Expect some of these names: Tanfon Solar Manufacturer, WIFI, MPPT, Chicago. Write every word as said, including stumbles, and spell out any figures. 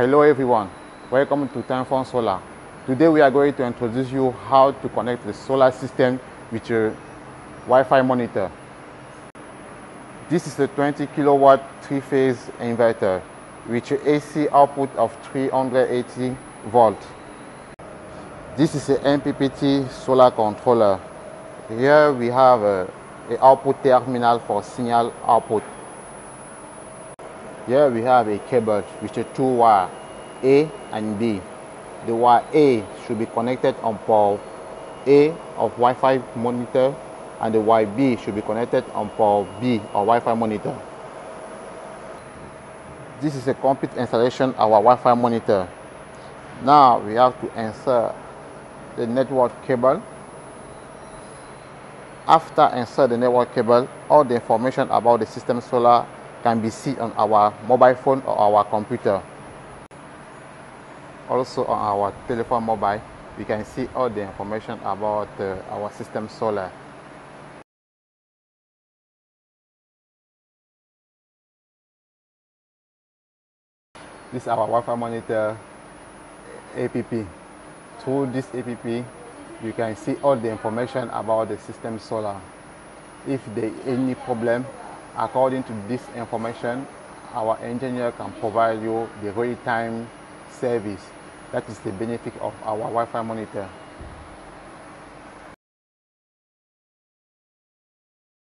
Hello everyone, welcome to Tanfon Solar. Today we are going to introduce you how to connect the solar system with your Wi-Fi monitor. This is a twenty kilowatt three-phase inverter with an A C output of three hundred eighty volts. This is an M P P T solar controller. Here we have a, a output terminal for signal output. Here we have a cable with a two wire A and B. The wire A should be connected on port A of Wi-Fi monitor, and the wire B should be connected on port B of Wi-Fi monitor. This is a complete installation of our Wi-Fi monitor. Now we have to insert the network cable. After insert the network cable, all the information about the system solar can be seen on our mobile phone or our computer. Also on our telephone mobile, we can see all the information about uh, our system solar. This is our Wi-Fi monitor app. Through this app, you can see all the information about the system solar. If there is any problem, according to this information, our engineer can provide you the real-time service. That is the benefit of our Wi-Fi monitor.